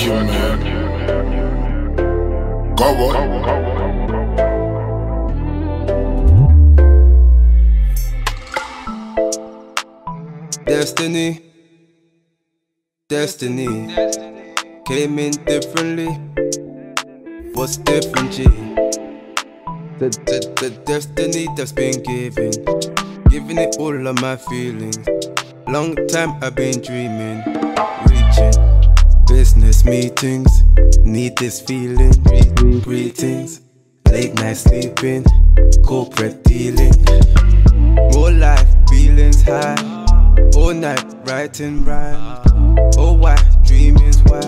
Go on. Destiny, destiny, came in differently, was different, G. The destiny that's been given, giving it all of my feelings. Long time I've been dreaming, reaching. Business meetings, need this feeling. Greetings, late night sleeping, corporate dealing. More life, feelings high. All night writing rhymes. Oh why, dreaming's why.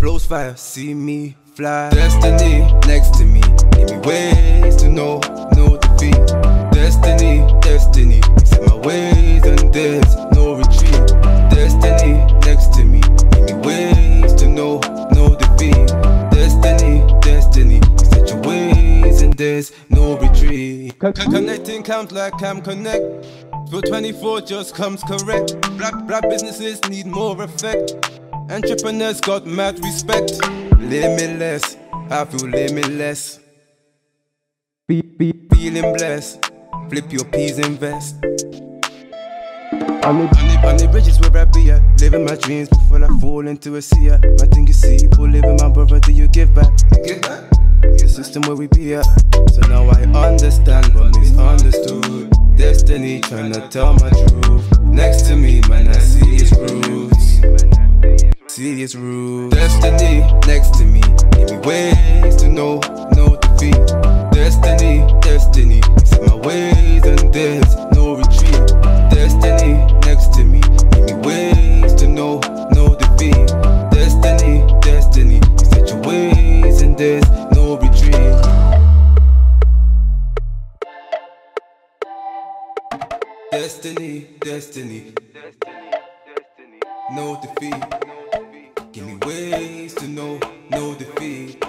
Flows fire, see me fly. Destiny next to me, give me ways to know defeat. Destiny, destiny, set my ways and there's no retreat. Destiny next to me, give me ways to know defeat. Destiny, destiny, set your ways and there's no retreat. Connecting counts like I'm connect. So 24 just comes correct. Black businesses need more effect. Entrepreneurs got mad respect. Limitless, I feel limitless. Feeling blessed. Flip your peas, invest. On the bridges where I be at. Living my dreams before I fall into a sea. My thing you see, people living my brother, do you give back? The system where we be at. So now I understand what misunderstood. Destiny tryna tell my truth. Next to me, man, I see its roots. See its roots. Destiny next to me, give me ways to know defeat. Destiny, destiny, set my ways and there's no retreat. Destiny next to me, give me ways to know defeat. Destiny, destiny, set your ways and there's no retreat. Destiny, destiny, no defeat. Give me ways to no defeat.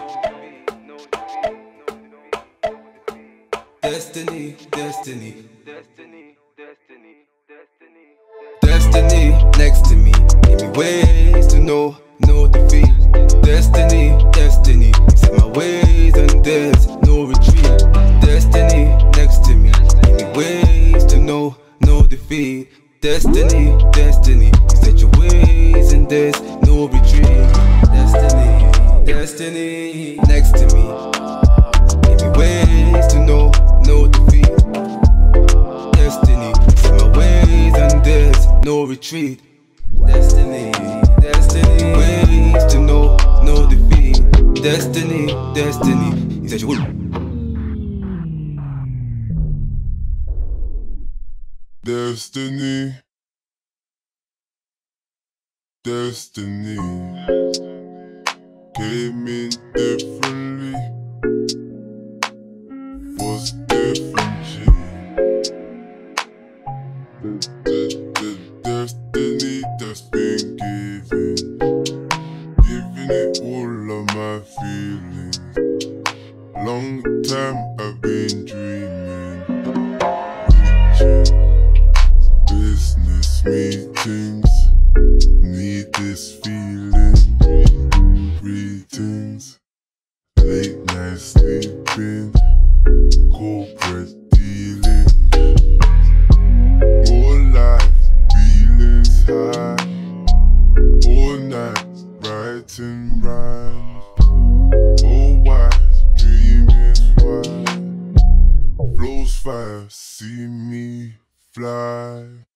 Destiny, destiny, destiny next to me. Give me ways to no defeat. Destiny, destiny, set my ways and there's no retreat. Destiny next to me. Give me ways to no defeat. Destiny, destiny, set your ways and there's no retreat. Destiny, destiny, next to me, give me ways to no defeat. Destiny, set my ways and there's no retreat. Destiny, destiny, ways to no defeat. Destiny, destiny, set your. Destiny, destiny, came in differently, was different, G. The destiny that's been giving it all of my feelings. Long time I've been dreaming, reaching. Meetings, need this feeling. Greetings, late night sleeping, corporate dealing. All life, feelings high. All night, writing rhymes. All wise, dreaming wide. Flows fire, see me fly.